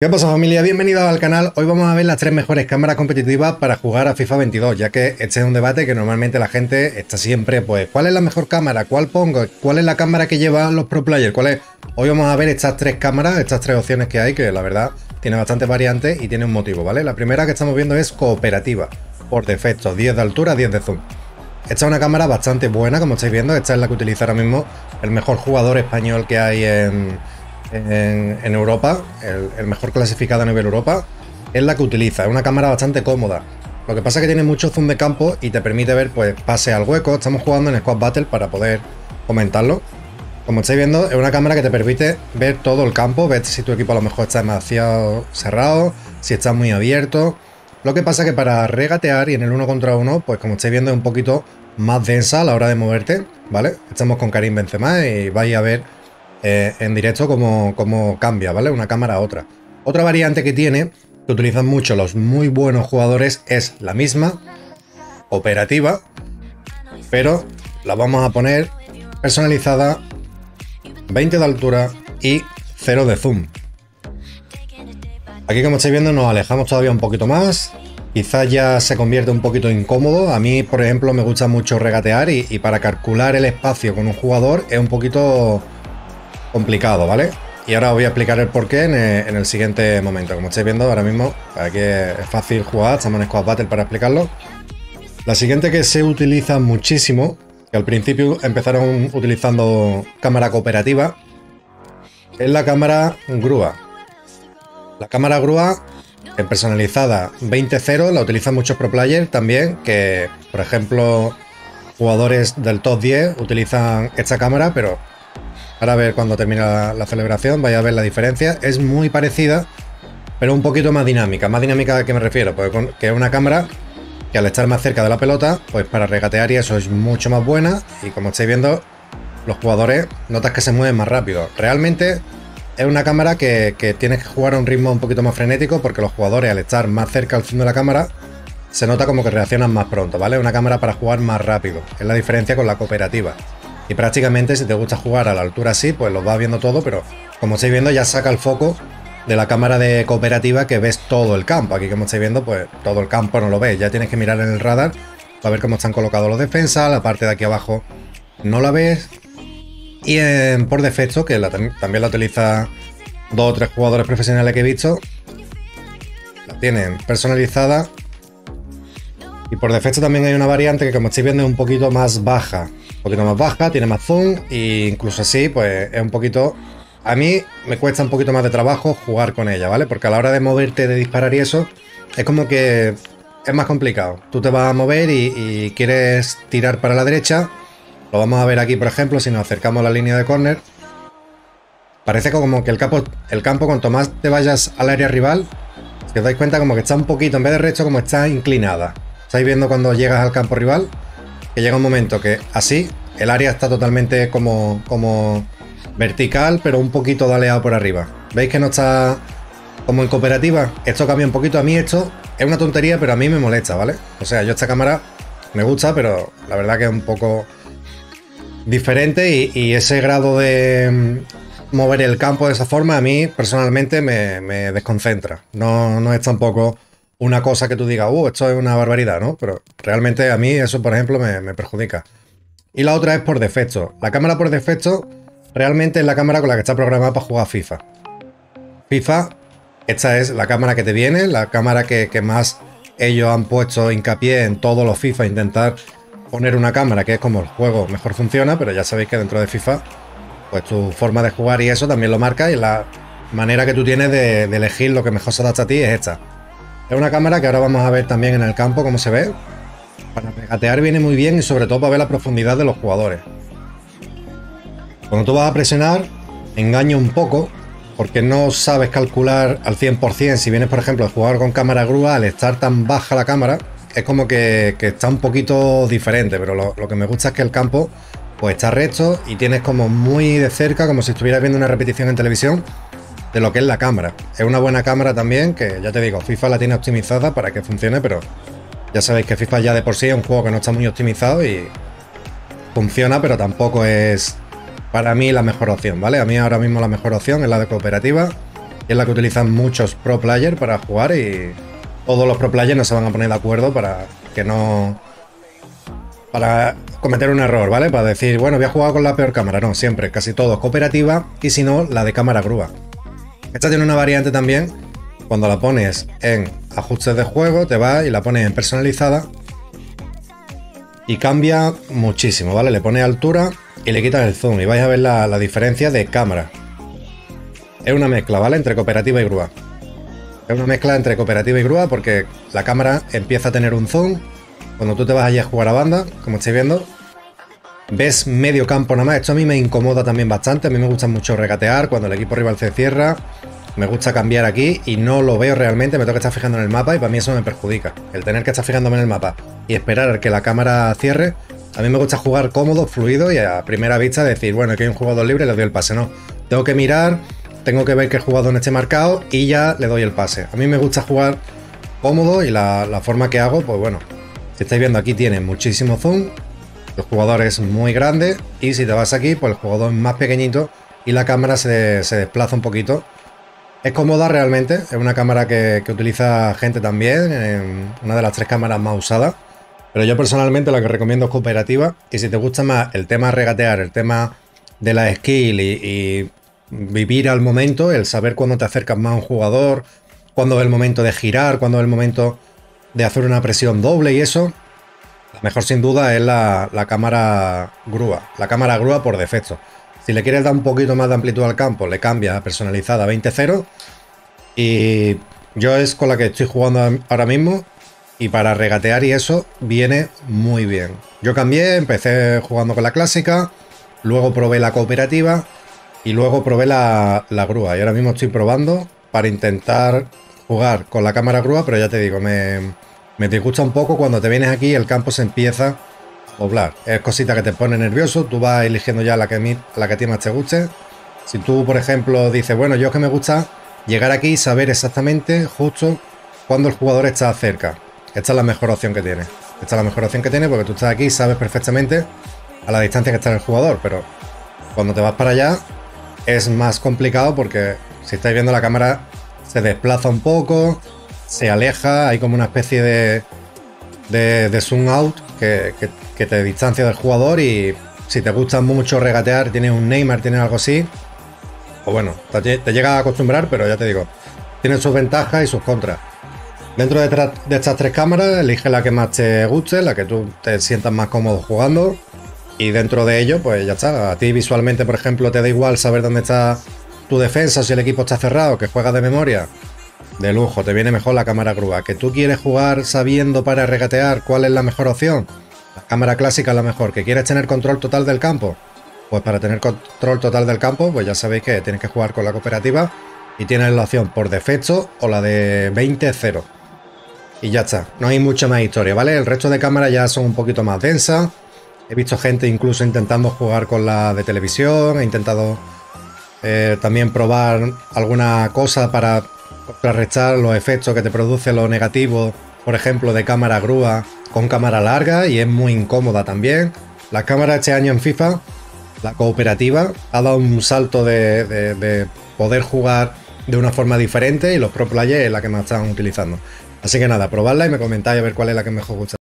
¿Qué pasa, familia? Bienvenidos al canal. Hoy vamos a ver las 3 mejores cámaras competitivas para jugar a FIFA 22, ya que este es un debate que normalmente la gente está siempre, pues, ¿cuál es la mejor cámara? ¿Cuál pongo? ¿Cuál es la cámara que llevan los pro players? ¿Cuál es? Hoy vamos a ver estas 3 cámaras, estas 3 opciones que hay, que la verdad tiene bastantes variantes y tiene un motivo, ¿vale? La primera que estamos viendo es cooperativa, por defecto, 10 de altura, 10 de zoom. Esta es una cámara bastante buena, como estáis viendo. Esta es la que utiliza ahora mismo el mejor jugador español que hay en Europa, el mejor clasificado a nivel Europa, es la que utiliza. Es una cámara bastante cómoda, lo que pasa es que tiene mucho zoom de campo y te permite ver, pues, pase al hueco. Estamos jugando en Squad Battle para poder comentarlo. Como estáis viendo, es una cámara que te permite ver todo el campo, ver si tu equipo a lo mejor está demasiado cerrado, si está muy abierto. Lo que pasa es que para regatear y en el 1 contra 1, pues como estáis viendo, es un poquito más densa a la hora de moverte, ¿vale? Estamos con Karim Benzema y vais a ver en directo como cambia, ¿vale? Una cámara a otra. Otra variante que tiene, que utilizan mucho los muy buenos jugadores, es la misma, operativa, pero la vamos a poner personalizada, 20 de altura y 0 de zoom. Aquí, como estáis viendo, nos alejamos todavía un poquito más. Quizás ya se convierte un poquito incómodo. A mí, por ejemplo, me gusta mucho regatear y para calcular el espacio con un jugador es un poquito complicado, ¿vale? Y ahora os voy a explicar el porqué en el siguiente momento. Como estáis viendo ahora mismo, aquí es fácil jugar, estamos en Squad Battle para explicarlo. La siguiente que se utiliza muchísimo, que al principio empezaron utilizando cámara cooperativa, es la cámara grúa. La cámara grúa personalizada 20-0 la utilizan muchos pro players también, que por ejemplo jugadores del top 10 utilizan esta cámara, pero ahora a ver cuando termina la celebración, vais a ver la diferencia. Es muy parecida, pero un poquito más dinámica. ¿Más dinámica a qué me refiero? Pues que es una cámara que al estar más cerca de la pelota, pues para regatear y eso es mucho más buena. Y como estáis viendo, los jugadores notas que se mueven más rápido. Realmente es una cámara que tienes que jugar a un ritmo un poquito más frenético, porque los jugadores al estar más cerca al fondo de la cámara, se nota como que reaccionan más pronto, ¿vale? Es una cámara para jugar más rápido. Es la diferencia con la cooperativa. Y prácticamente si te gusta jugar a la altura así, pues los vas viendo todo, pero como estáis viendo ya saca el foco de la cámara de cooperativa, que ves todo el campo. Aquí, como estáis viendo, pues todo el campo no lo ves, ya tienes que mirar en el radar para ver cómo están colocados los defensas, la parte de aquí abajo no la ves. Y por defecto, que también la utiliza 2 o 3 jugadores profesionales que he visto, la tienen personalizada. Y por defecto también hay una variante que, como estáis viendo, es un poquito más baja. Un poquito más baja, tiene más zoom e incluso así, pues es un poquito... A mí me cuesta un poquito más de trabajo jugar con ella, ¿vale? Porque a la hora de moverte, de disparar y eso, es como que es más complicado. Tú te vas a mover y quieres tirar para la derecha. Lo vamos a ver aquí, por ejemplo, si nos acercamos a la línea de córner. Parece como que el campo, cuanto más te vayas al área rival, si os dais cuenta, como que está un poquito, en vez de recto, como está inclinada. ¿Estáis viendo cuando llegas al campo rival? Que llega un momento que así el área está totalmente como vertical, pero un poquito daleado por arriba. ¿Veis que no está como en cooperativa? Esto cambia un poquito. A mí esto es una tontería, pero a mí me molesta, ¿vale? O sea, yo esta cámara me gusta, pero la verdad que es un poco diferente y ese grado de mover el campo de esa forma a mí personalmente me desconcentra. No es tampoco una cosa que tú digas, esto es una barbaridad, ¿no? Pero realmente a mí eso, por ejemplo, me perjudica. Y la otra es por defecto. La cámara por defecto realmente es la cámara con la que está programada para jugar FIFA. FIFA, esta es la cámara que te viene, la cámara que más ellos han puesto hincapié en todos los FIFA, intentar poner una cámara que es como el juego mejor funciona, pero ya sabéis que dentro de FIFA, pues tu forma de jugar y eso también lo marca, y la manera que tú tienes de elegir lo que mejor se adapta a ti es esta. Es una cámara que ahora vamos a ver también en el campo cómo se ve. Para regatear viene muy bien y sobre todo para ver la profundidad de los jugadores. Cuando tú vas a presionar, engaña un poco, porque no sabes calcular al 100%. Si vienes, por ejemplo, a jugar con cámara grúa, al estar tan baja la cámara, es como que está un poquito diferente. Pero lo que me gusta es que el campo, pues, está recto y tienes como muy de cerca, como si estuvieras viendo una repetición en televisión, de lo que es la cámara. Es una buena cámara también, que ya te digo, FIFA la tiene optimizada para que funcione, pero ya sabéis que FIFA ya de por sí es un juego que no está muy optimizado y funciona, pero tampoco es para mí la mejor opción, ¿vale? A mí ahora mismo la mejor opción es la de cooperativa, es la que utilizan muchos pro players para jugar y todos los pro players no se van a poner de acuerdo para que no... para cometer un error, ¿vale? Para decir, bueno, voy a jugar con la peor cámara. No, siempre, casi todos, cooperativa y si no, la de cámara grúa. Esta tiene una variante también, cuando la pones en ajustes de juego, te vas y la pones en personalizada y cambia muchísimo, ¿vale? Le pones altura y le quitas el zoom y vais a ver la diferencia de cámara. Es una mezcla, ¿vale? Entre cooperativa y grúa. Es una mezcla entre cooperativa y grúa porque la cámara empieza a tener un zoom. Cuando tú te vas allí a jugar a banda, como estáis viendo, ves medio campo nada más. Esto a mí me incomoda también bastante. A mí me gusta mucho regatear cuando el equipo rival se cierra. Me gusta cambiar aquí y no lo veo realmente. Me tengo que estar fijando en el mapa y para mí eso me perjudica. El tener que estar fijándome en el mapa y esperar a que la cámara cierre. A mí me gusta jugar cómodo, fluido y a primera vista decir, bueno, aquí hay un jugador libre y le doy el pase. No, tengo que mirar, tengo que ver qué jugador esté marcado y ya le doy el pase. A mí me gusta jugar cómodo y la forma que hago, pues bueno... Si estáis viendo aquí tiene muchísimo zoom, el jugador es muy grande y si te vas aquí pues el jugador es más pequeñito y la cámara se desplaza un poquito. Es cómoda realmente, es una cámara que utiliza gente también, una de las tres cámaras más usadas, pero yo personalmente la que recomiendo es cooperativa y si te gusta más el tema regatear, el tema de la skill y vivir al momento, el saber cuándo te acercas más a un jugador, cuándo es el momento de girar, cuándo es el momento... de hacer una presión doble y eso, la mejor sin duda es la cámara grúa. La cámara grúa por defecto. Si le quieres dar un poquito más de amplitud al campo, le cambias a personalizada 20-0. Y yo es con la que estoy jugando ahora mismo. Y para regatear y eso viene muy bien. Yo cambié, empecé jugando con la clásica, luego probé la cooperativa y luego probé la grúa. Y ahora mismo estoy probando para intentar... jugar con la cámara grúa, pero ya te digo, me disgusta un poco cuando te vienes aquí y el campo se empieza a doblar. Es cosita que te pone nervioso, tú vas eligiendo ya la que a ti más te guste. Si tú, por ejemplo, dices, bueno, yo es que me gusta llegar aquí y saber exactamente justo cuando el jugador está cerca. Esta es la mejor opción que tiene. Esta es la mejor opción que tiene porque tú estás aquí y sabes perfectamente a la distancia que está el jugador, pero cuando te vas para allá es más complicado porque si estáis viendo la cámara... se desplaza un poco, se aleja, hay como una especie de zoom out que te distancia del jugador y si te gusta mucho regatear, tienes un Neymar, tienes algo así, o bueno, te llega a acostumbrar, pero ya te digo, tiene sus ventajas y sus contras. Dentro de estas tres cámaras, elige la que más te guste, la que tú te sientas más cómodo jugando y dentro de ello, pues ya está, a ti visualmente, por ejemplo, te da igual saber dónde está tu defensa, si el equipo está cerrado, que juegas de memoria, de lujo, te viene mejor la cámara grúa. Que tú quieres jugar sabiendo para regatear cuál es la mejor opción, la cámara clásica es la mejor. Que quieres tener control total del campo, pues para tener control total del campo, pues ya sabéis que tienes que jugar con la cooperativa y tienes la opción por defecto o la de 20-0. Y ya está, no hay mucha más historia, ¿vale? El resto de cámaras ya son un poquito más densas. He visto gente incluso intentando jugar con la de televisión, he intentado... también probar alguna cosa para contrarrestar los efectos que te produce lo negativo, por ejemplo, de cámara grúa con cámara larga, y es muy incómoda también. La cámara este año en FIFA, la cooperativa, ha dado un salto de poder jugar de una forma diferente y los pro players es la que más están utilizando. Así que nada, probadla y me comentáis a ver cuál es la que mejor gusta.